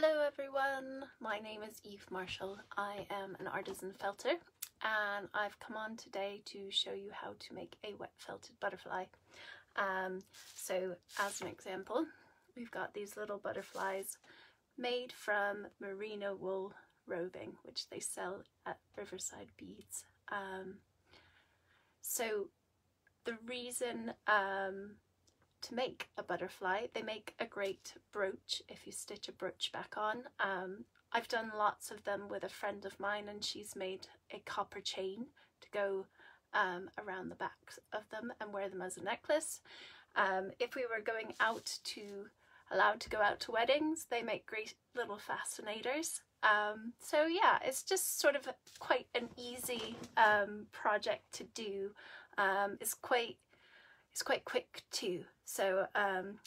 Hello everyone, my name is Eve Marshall. I am an artisan felter and I've come on today to show you how to make a wet felted butterfly. So as an example, we've got these little butterflies made from merino wool roving, which they sell at Riverside Beads. So the reason to make a butterfly, they make a great brooch if you stitch a brooch back on. I've done lots of them with a friend of mine, and she's made a copper chain to go around the backs of them and wear them as a necklace. If we were going out to allowed to go out to weddings, they make great little fascinators. So yeah, it's just sort of quite an easy project to do. It's quite quick too, so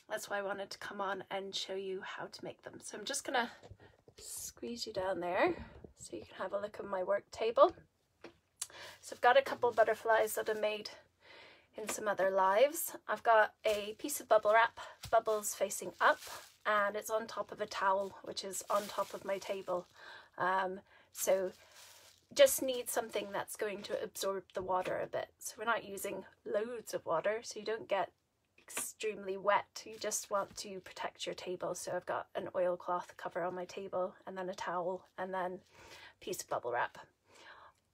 that's why I wanted to come on and show you how to make them. So I'm just gonna squeeze you down there so you can have a look at my work table. So I've got a couple butterflies that I made in some other lives. I've got a piece of bubble wrap, bubbles facing up, and it's on top of a towel which is on top of my table. So just need something that's going to absorb the water a bit, so we're not using loads of water so you don't get extremely wet. You just want to protect your table, so I've got an oilcloth cover on my table and then a towel and then a piece of bubble wrap.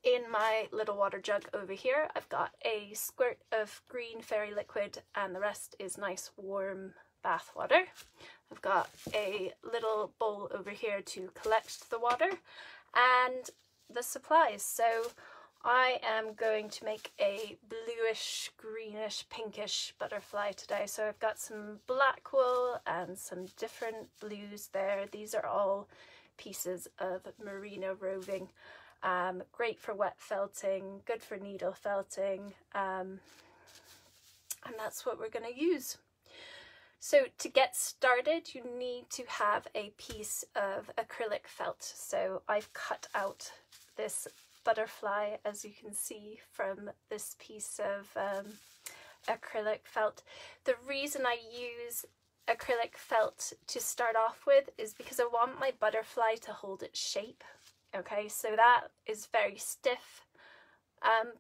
In my little water jug over here I've got a squirt of green fairy liquid and the rest is nice warm bath water. I've got a little bowl over here to collect the water and the supplies. So I am going to make a bluish, greenish, pinkish butterfly today. So I've got some black wool and some different blues there. These are all pieces of merino roving. Great for wet felting, good for needle felting, and that's what we're going to use. So to get started you need to have a piece of acrylic felt. So I've cut out this butterfly, as you can see, from this piece of acrylic felt. The reason I use acrylic felt to start off with is because I want my butterfly to hold its shape. Okay, so that is very stiff.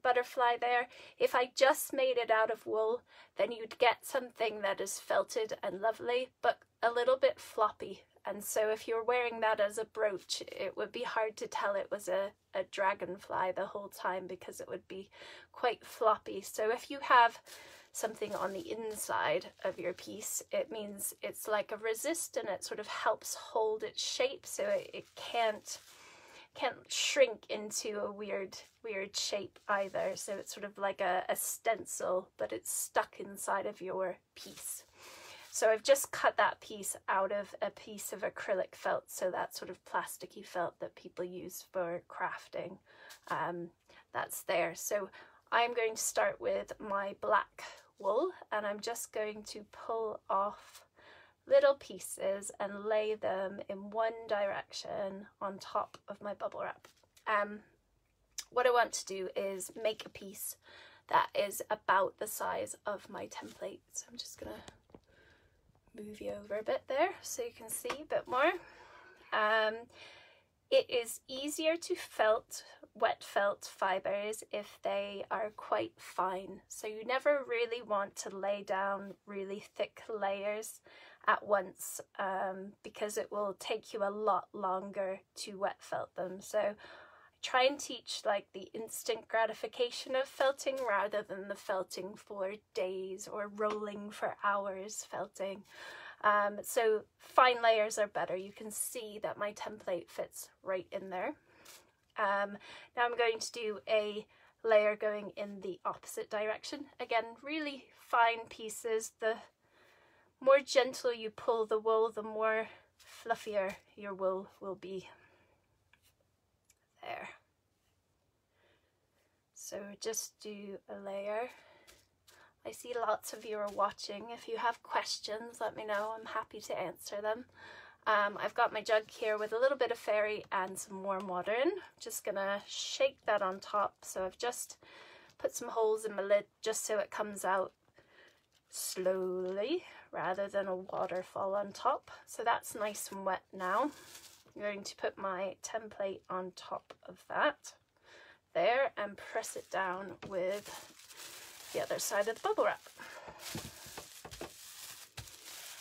Butterfly there. If I just made it out of wool, then you'd get something that is felted and lovely, but a little bit floppy. And so if you're wearing that as a brooch, it would be hard to tell it was a dragonfly the whole time because it would be quite floppy. So if you have something on the inside of your piece, it means it's like a resistant. It sort of helps hold its shape, so it can't shrink into a weird shape either. So it's sort of like a stencil, but it's stuck inside of your piece. So I've just cut that piece out of a piece of acrylic felt, so that sort of plasticky felt that people use for crafting, that's there. So I'm going to start with my black wool and I'm just going to pull off little pieces and lay them in one direction on top of my bubble wrap. What I want to do is make a piece that is about the size of my template. So I'm just gonna move you over a bit there so you can see a bit more. It is easier to felt wet felt fibers if they are quite fine. So you never really want to lay down really thick layers at once, because it will take you a lot longer to wet felt them. So I try and teach like the instant gratification of felting rather than the felting for days or rolling for hours felting. So fine layers are better. You can see that my template fits right in there. Now I'm going to do a layer going in the opposite direction. Again, really fine pieces. The more gentle you pull the wool, the more fluffier your wool will be. There. So just do a layer. I see lots of you are watching. If you have questions, let me know. I'm happy to answer them. I've got my jug here with a little bit of fairy and some warm water in. Just gonna shake that on top. So I've just put some holes in my lid just so it comes out slowly rather than a waterfall on top. So that's nice and wet now. I'm going to put my template on top of that there and press it down with the other side of the bubble wrap.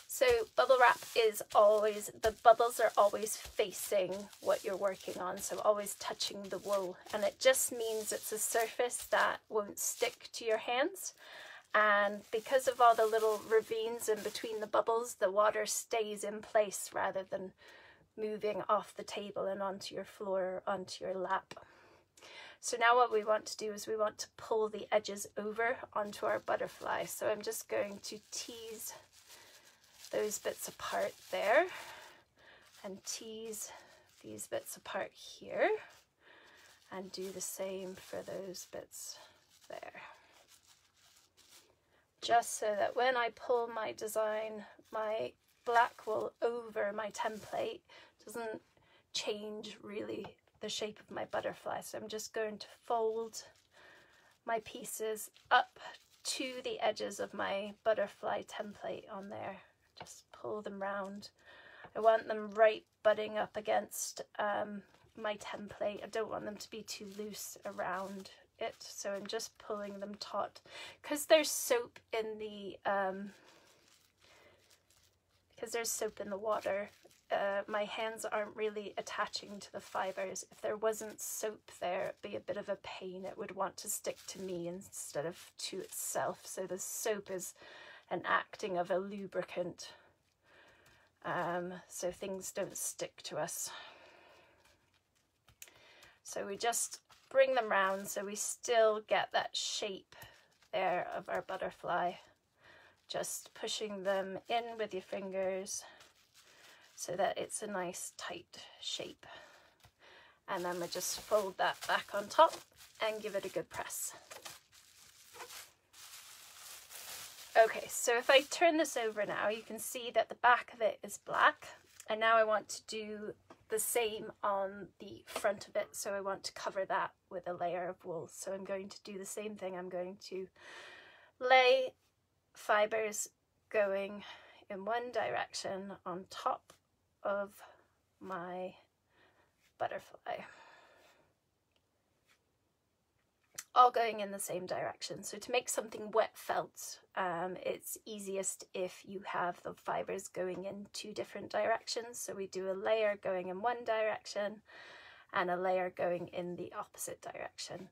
So bubble wrap is always, the bubbles are always facing what you're working on, so always touching the wool, and it just means it's a surface that won't stick to your hands. And because of all the little ravines in between the bubbles, the water stays in place rather than moving off the table and onto your floor or onto your lap. So now what we want to do is we want to pull the edges over onto our butterfly. So I'm just going to tease those bits apart there and tease these bits apart here, and do the same for those bits there, just so that when I pull my design, my black wool over my template, doesn't change really the shape of my butterfly. So I'm just going to fold my pieces up to the edges of my butterfly template on there. Just pull them round. I want them right butting up against my template. I don't want them to be too loose around it, so I'm just pulling them taut. Because there's soap in the water, my hands aren't really attaching to the fibres. If there wasn't soap there, it'd be a bit of a pain. It would want to stick to me instead of to itself. So the soap is an acting of a lubricant, so things don't stick to us. So we just bring them round so we still get that shape there of our butterfly, just pushing them in with your fingers so that it's a nice tight shape. And then we just fold that back on top and give it a good press. Okay, so if I turn this over now, you can see that the back of it is black, and now I want to do the same on the front of it. So I want to cover that with a layer of wool. So I'm going to do the same thing. I'm going to lay fibers going in one direction on top of my butterfly, all going in the same direction. So to make something wet felt, it's easiest if you have the fibers going in two different directions. So we do a layer going in one direction and a layer going in the opposite direction.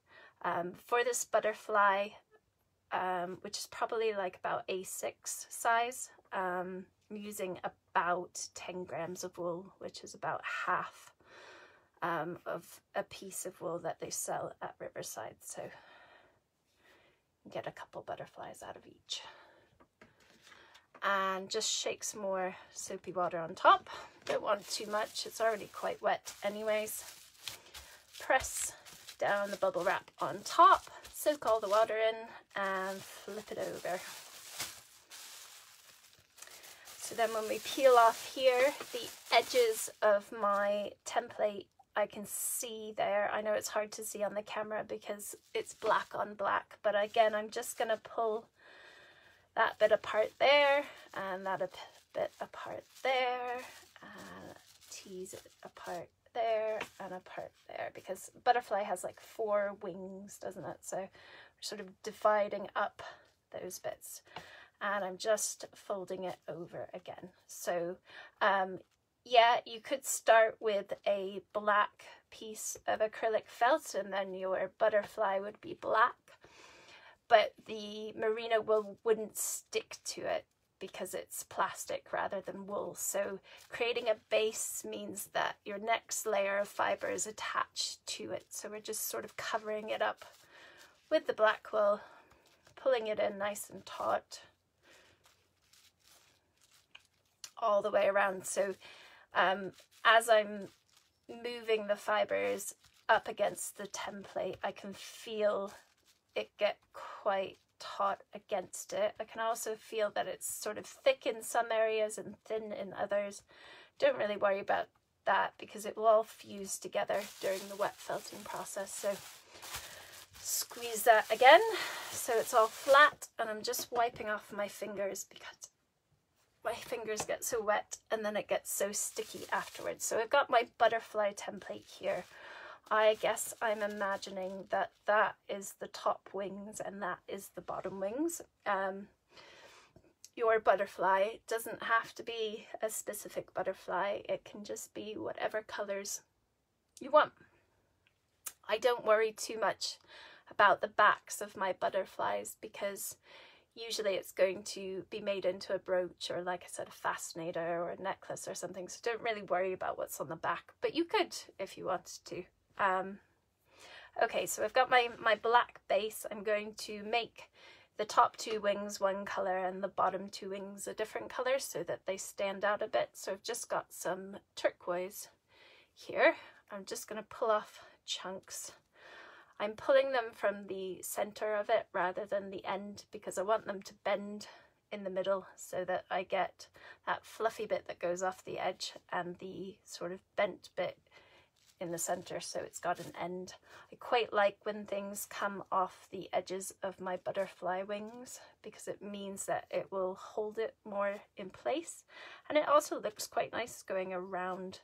For this butterfly, which is probably like about A6 size, I'm using about 10 grams of wool, which is about half of a piece of wool that they sell at Riverside, so you get a couple butterflies out of each. And just shake some more soapy water on top. Don't want too much, it's already quite wet anyways. Press down the bubble wrap on top, soak all the water in, and flip it over. So then when we peel off here, the edges of my template I can see there. I know it's hard to see on the camera because it's black on black, but again, I'm just going to pull that bit apart there and that bit apart there, and tease it apart there and apart there, because butterfly has like four wings, doesn't it? So we're sort of dividing up those bits, and I'm just folding it over again. So yeah, you could start with a black piece of acrylic felt and then your butterfly would be black, but the merino wool wouldn't stick to it because it's plastic rather than wool. So creating a base means that your next layer of fibre is attached to it. So we're just sort of covering it up with the black wool, pulling it in nice and taut all the way around. So as I'm moving the fibres up against the template, I can feel it get quite taut against it. I can also feel that it's sort of thick in some areas and thin in others. Don't really worry about that because it will all fuse together during the wet felting process. So Squeeze that again so it's all flat, and I'm just wiping off my fingers because my fingers get so wet and then it gets so sticky afterwards. So I've got my butterfly template here. I guess I'm imagining that that is the top wings and that is the bottom wings. Your butterfly doesn't have to be a specific butterfly, it can just be whatever colors you want. I don't worry too much about the backs of my butterflies because usually it's going to be made into a brooch or, like I said, a fascinator or a necklace or something, so don't really worry about what's on the back, but you could if you wanted to. Okay, so I've got my black base. I'm going to make the top two wings one color and the bottom two wings a different color so that they stand out a bit. So I've just got some turquoise here. I'm just going to pull off chunks. I'm pulling them from the center of it rather than the end because I want them to bend in the middle so that I get that fluffy bit that goes off the edge and the sort of bent bit in the center, so it's got an end. I quite like when things come off the edges of my butterfly wings because it means that it will hold it more in place, and it also looks quite nice going around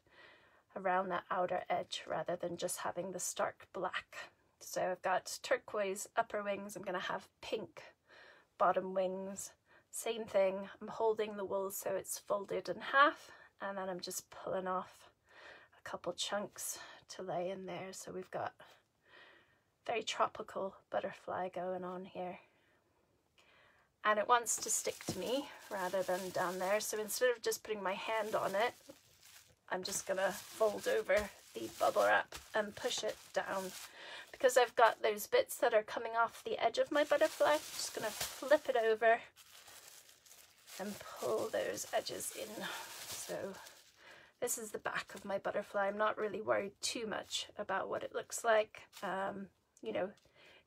that outer edge rather than just having the stark black. So I've got turquoise upper wings, I'm going to have pink bottom wings, same thing. I'm holding the wool so it's folded in half, and then I'm just pulling off a couple chunks to lay in there. So we've got very tropical butterfly going on here, and it wants to stick to me rather than down there, so instead of just putting my hand on it, I'm just gonna fold over the bubble wrap and push it down. Because I've got those bits that are coming off the edge of my butterfly, I'm just gonna flip it over and pull those edges in. So this is the back of my butterfly. I'm not really worried too much about what it looks like. You know,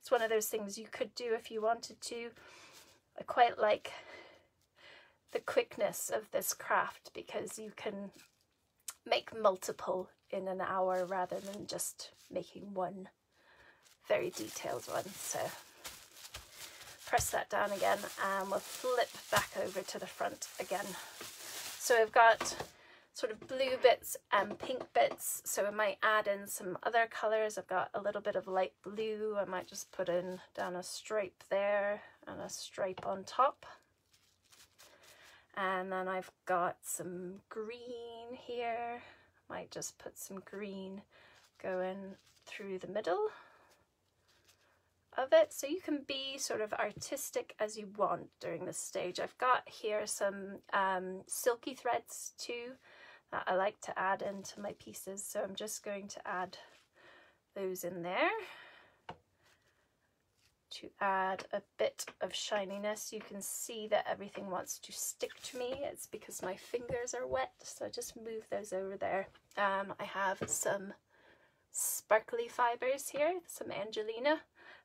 it's one of those things you could do if you wanted to. I quite like the quickness of this craft because you can make multiple in an hour rather than just making one very detailed one. So press that down again and we'll flip back over to the front again. So I've got sort of blue bits and pink bits, so I might add in some other colors. I've got a little bit of light blue. I might just put in down a stripe there and a stripe on top. And then I've got some green here. Might just put some green going through the middle of it. So you can be sort of artistic as you want during this stage. I've got here some silky threads too that I like to add into my pieces. So I'm just going to add those in there to add a bit of shininess. You can see that everything wants to stick to me. It's because my fingers are wet, so I just move those over there. I have some sparkly fibers here, some Angelina,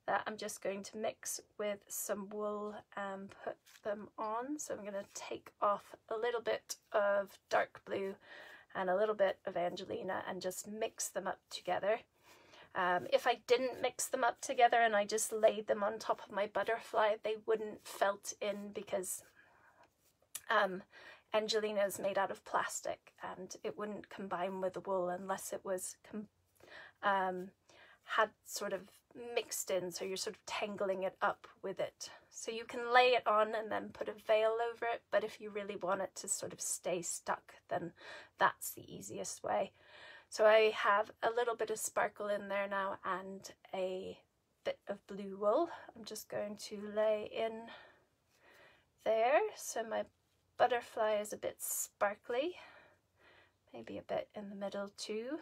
that I'm just going to mix with some wool and put them on. So I'm going to take off a little bit of dark blue and a little bit of Angelina and just mix them up together. If I didn't mix them up together and I just laid them on top of my butterfly, they wouldn't felt in because Angelina is made out of plastic and it wouldn't combine with the wool unless it was had sort of mixed in, so you're sort of tangling it up with it. So you can lay it on and then put a veil over it, but if you really want it to sort of stay stuck, then that's the easiest way. So I have a little bit of sparkle in there now and a bit of blue wool. I'm just going to lay in there. So my butterfly is a bit sparkly, maybe a bit in the middle too.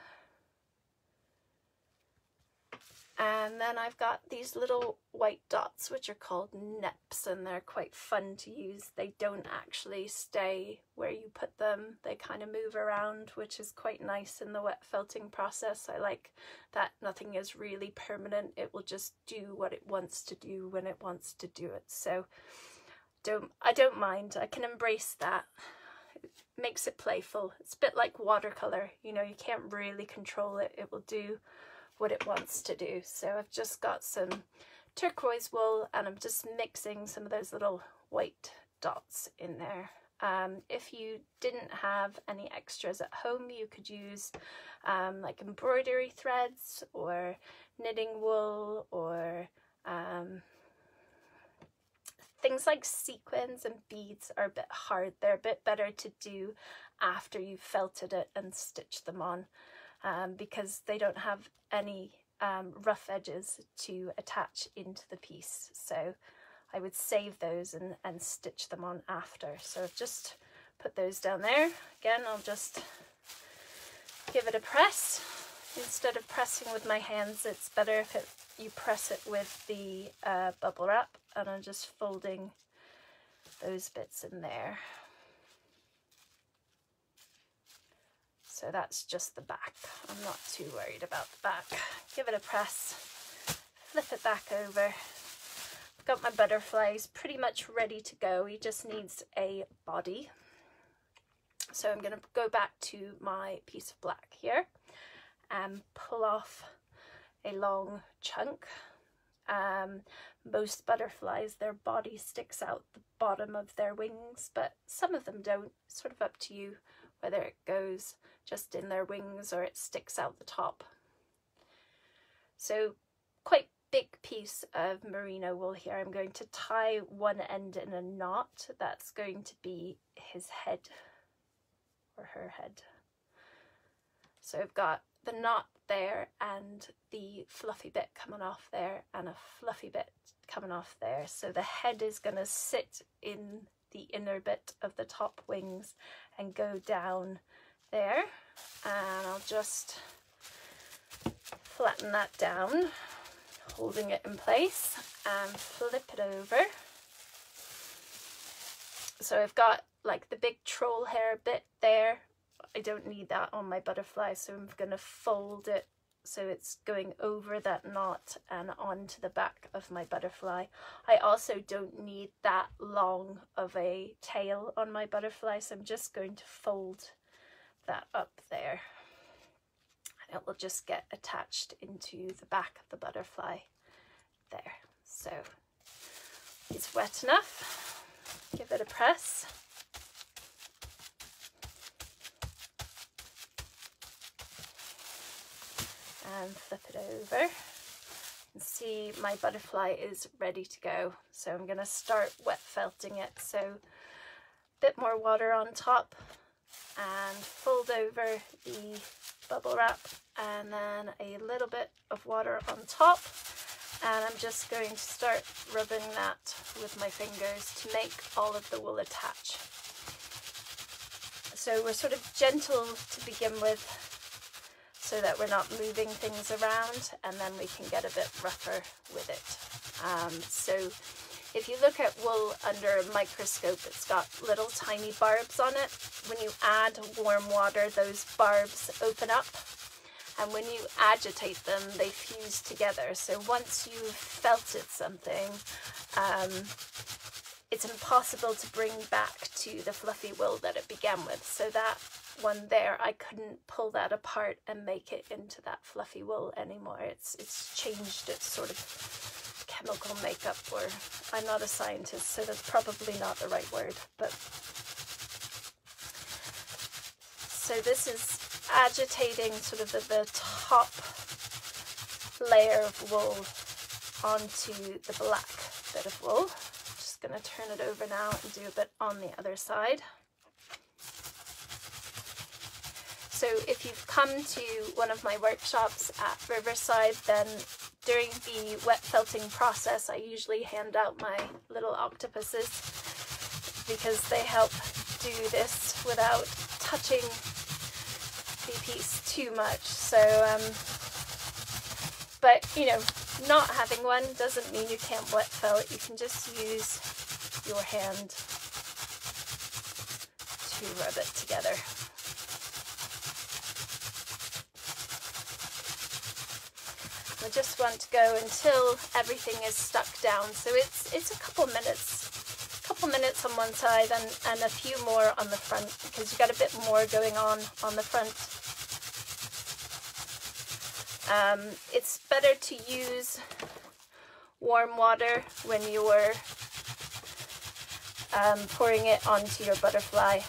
And then I've got these little white dots, which are called neps, and they're quite fun to use. They don't actually stay where you put them. They kind of move around, which is quite nice in the wet felting process. I like that nothing is really permanent. It will just do what it wants to do when it wants to do it. So I don't mind. I can embrace that. It makes it playful. It's a bit like watercolor. You know, you can't really control it. It will do what it wants to do. So I've just got some turquoise wool and I'm just mixing some of those little white dots in there. If you didn't have any extras at home, you could use like embroidery threads or knitting wool or things like sequins and beads are a bit hard. They're a bit better to do after you've felted it and stitched them on because they don't have any rough edges to attach into the piece. So I would save those and stitch them on after. So I've just put those down there. Again, I'll just give it a press. Instead of pressing with my hands, it's better if you press it with the bubble wrap, and I'm just folding those bits in there. So that's just the back. I'm not too worried about the back. Give it a press, flip it back over. Got my butterflies pretty much ready to go. He just needs a body. So I'm going to go back to my piece of black here and pull off a long chunk. Most butterflies, their body sticks out the bottom of their wings, but some of them don't. It's sort of up to you whether it goes just in their wings or it sticks out the top. So quite big piece of merino wool here. I'm going to tie one end in a knot. That's going to be his head or her head. So I've got the knot there and the fluffy bit coming off there and a fluffy bit coming off there. So the head is going to sit in the inner bit of the top wings and go down there, and I'll just flatten that down, holding it in place, and flip it over. So I've got like the big troll hair bit there. I don't need that on my butterfly, so I'm going to fold it so it's going over that knot and onto the back of my butterfly. I also don't need that long of a tail on my butterfly, so I'm just going to fold that up there. It will just get attached into the back of the butterfly there. So it's wet enough. Give it a press. And flip it over. You can see my butterfly is ready to go. So I'm going to start wet felting it. So a bit more water on top and fold over the bubble wrap and then a little bit of water on top, and I'm just going to start rubbing that with my fingers to make all of the wool attach. So we're sort of gentle to begin with so that we're not moving things around, and then we can get a bit rougher with it. So if you look at wool under a microscope, it's got little tiny barbs on it. When you add warm water, those barbs open up, and when you agitate them, they fuse together. So once you've felted something, it's impossible to bring back to the fluffy wool that it began with. So that one there, I couldn't pull that apart and make it into that fluffy wool anymore. It's changed its sort of chemical makeup, or I'm not a scientist, so that's probably not the right word. But so this is agitating sort of the top layer of wool onto the black bit of wool. I'm just going to turn it over now and do a bit on the other side. So if you've come to one of my workshops at Riverside, then during the wet felting process, I usually hand out my little octopuses because they help do this without touching the piece too much. So, but you know, not having one doesn't mean you can't wet felt. You can just use your hand to rub it together. I just want to go until everything is stuck down. So it's a couple minutes on one side and a few more on the front, because you've got a bit more going on the front. It's better to use warm water when you're pouring it onto your butterfly.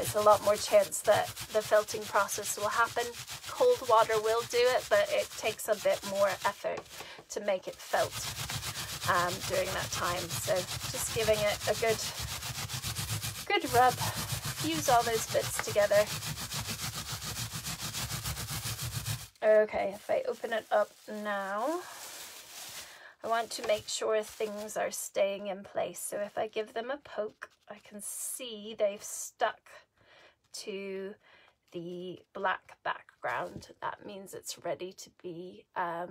It's a lot more chance that the felting process will happen. Cold water will do it, but it takes a bit more effort to make it felt during that time. So just giving it a good rub. Fuse all those bits together. Okay, if I open it up now, I want to make sure things are staying in place. So if I give them a poke, I can see they've stuck to the black background. That means it's ready to be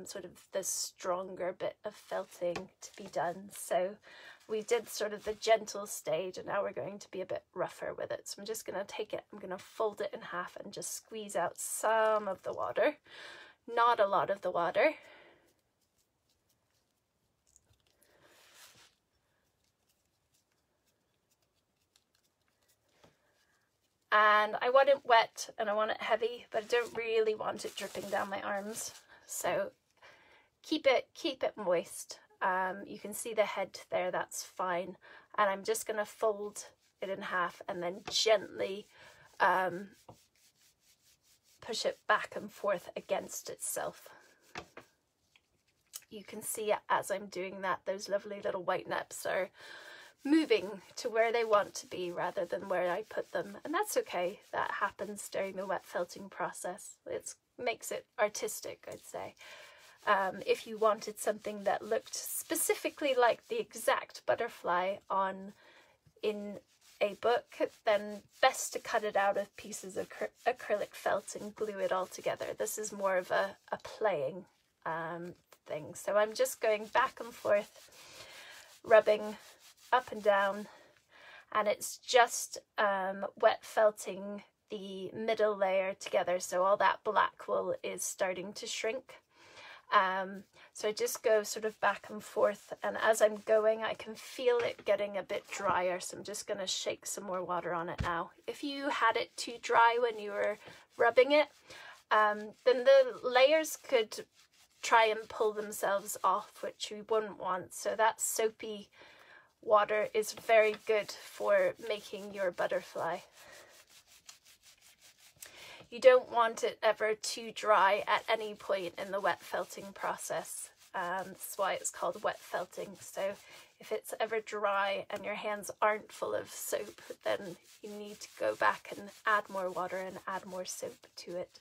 sort of the stronger bit of felting to be done. So we did sort of the gentle stage, and now we're going to be a bit rougher with it. So I'm just going to take it, I'm going to fold it in half and just squeeze out some of the water, not a lot of the water. And I want it wet and I want it heavy, but I don't really want it dripping down my arms. So keep it moist. You can see the head there, that's fine. And I'm just going to fold it in half and then gently push it back and forth against itself. You can see as I'm doing that, those lovely little white naps are moving to where they want to be rather than where I put them. And that's okay. That happens during the wet felting process. It makes it artistic, I'd say. If you wanted something that looked specifically like the exact butterfly in a book, then best to cut it out of pieces of acrylic felt and glue it all together. This is more of a playing thing. So I'm just going back and forth, rubbing up and down, and it's just wet felting the middle layer together. So all that black wool is starting to shrink. So I just go sort of back and forth, and as I'm going I can feel it getting a bit drier, so I'm just going to shake some more water on it now. If you had it too dry when you were rubbing it, then the layers could try and pull themselves off, which you wouldn't want. So that soapy water is very good for making your butterfly. You don't want it ever too dry at any point in the wet felting process. That's why it's called wet felting. So if it's ever dry and your hands aren't full of soap, then you need to go back and add more water and add more soap to it.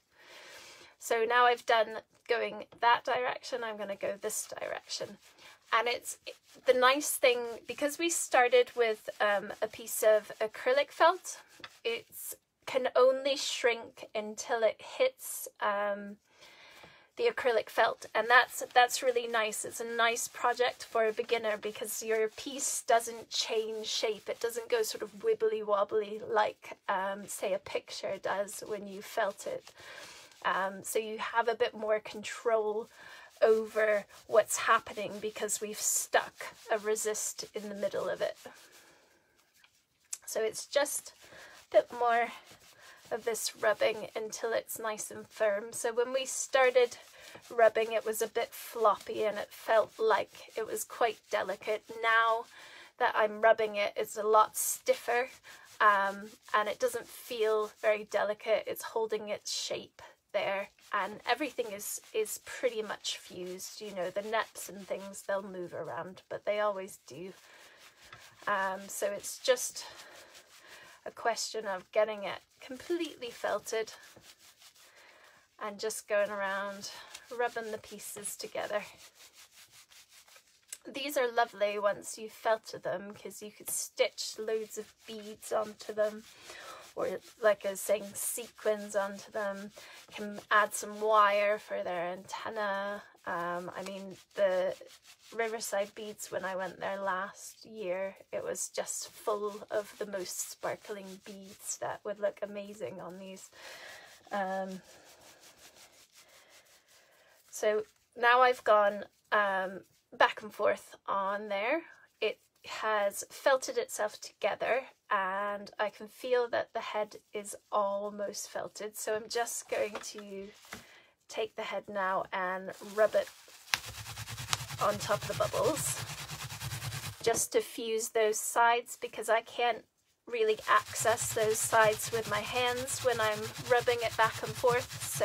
So now I've done going that direction, I'm going to go this direction. And it's the nice thing, because we started with a piece of acrylic felt, it's can only shrink until it hits the acrylic felt, and that's really nice. It's a nice project for a beginner because your piece doesn't change shape. It doesn't go sort of wibbly wobbly like say a picture does when you felt it. So you have a bit more control over what's happening because we've stuck a resist in the middle of it. So it's just bit more of this rubbing until it's nice and firm. So when we started rubbing, it was a bit floppy and it felt like it was quite delicate. Now that I'm rubbing it, it's a lot stiffer and it doesn't feel very delicate. It's holding its shape there, and everything is pretty much fused. You know, the naps and things, they'll move around, but they always do. So it's just a question of getting it completely felted and just going around rubbing the pieces together. These are lovely once you've felted them because you could stitch loads of beads onto them, or like I was saying, sequins onto them. You can add some wire for their antenna. I mean, the Riverside Beads, when I went there last year, it was just full of the most sparkling beads that would look amazing on these. So now I've gone back and forth on there. It has felted itself together and I can feel that the head is almost felted. So I'm just going to take the head now and rub it on top of the bubbles just to fuse those sides, because I can't really access those sides with my hands when I'm rubbing it back and forth, so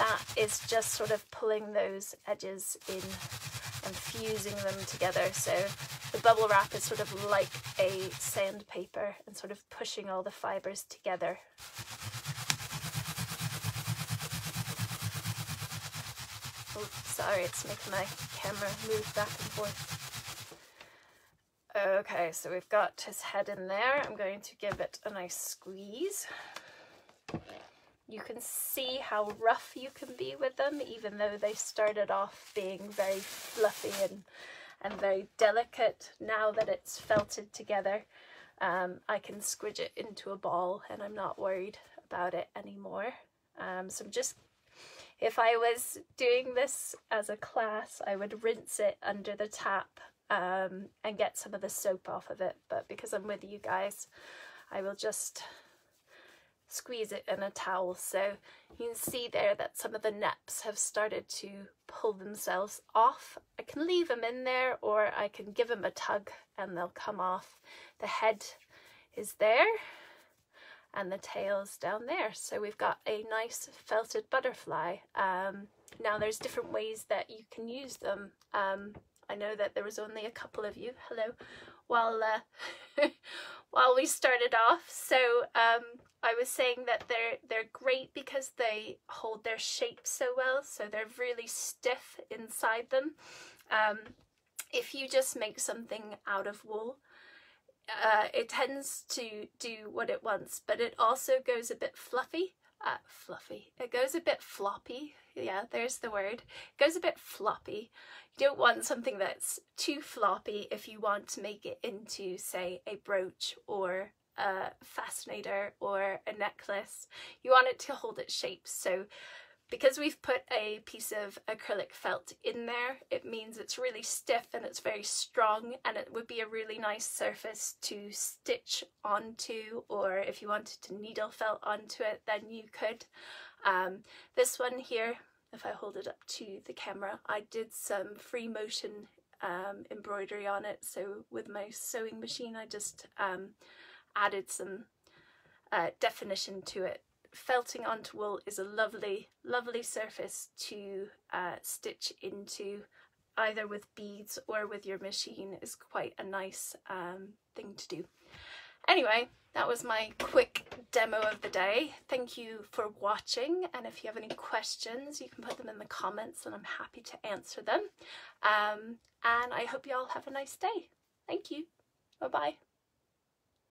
that is just sort of pulling those edges in and fusing them together. So the bubble wrap is sort of like a sandpaper and sort of pushing all the fibers together. Oops, sorry, it's making my camera move back and forth. Okay, so we've got his head in there. I'm going to give it a nice squeeze. You can see how rough you can be with them, even though they started off being very fluffy and very delicate. Now that it's felted together, I can squidge it into a ball and I'm not worried about it anymore. So I'm just, if I was doing this as a class, I would rinse it under the tap and get some of the soap off of it. But because I'm with you guys, I will just squeeze it in a towel. So you can see there that some of the naps have started to pull themselves off. I can leave them in there or I can give them a tug and they'll come off. The head is there and the tail's down there. So we've got a nice felted butterfly. Now there's different ways that you can use them. I know that there was only a couple of you, hello, while we started off. So I was saying that they're great because they hold their shape so well, so they're really stiff inside them. If you just make something out of wool, it tends to do what it wants, but it also goes a bit fluffy. It goes a bit floppy. Yeah, there's the word. It goes a bit floppy. You don't want something that's too floppy if you want to make it into, say, a brooch or a fascinator or a necklace. You want it to hold its shape. So because we've put a piece of acrylic felt in there, it means it's really stiff and it's very strong, and it would be a really nice surface to stitch onto, or if you wanted to needle felt onto it, then you could. This one here, if I hold it up to the camera, I did some free motion embroidery on it. So with my sewing machine, I just added some definition to it. Felting onto wool is a lovely, lovely surface to stitch into, either with beads or with your machine, is quite a nice thing to do. Anyway, that was my quick demo of the day. Thank you for watching, and if you have any questions, you can put them in the comments and I'm happy to answer them. And I hope you all have a nice day. Thank you. Bye-bye.